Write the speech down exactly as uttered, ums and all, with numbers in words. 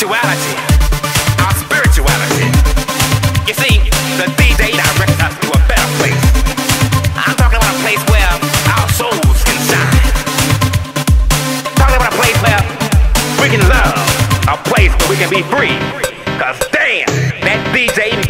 sensuality, our spirituality. You see, the D J directs us to a better place. I'm talking about a place where our souls can shine. I'm talking about a place where we can love, a place where we can be free. Cause damn, that D J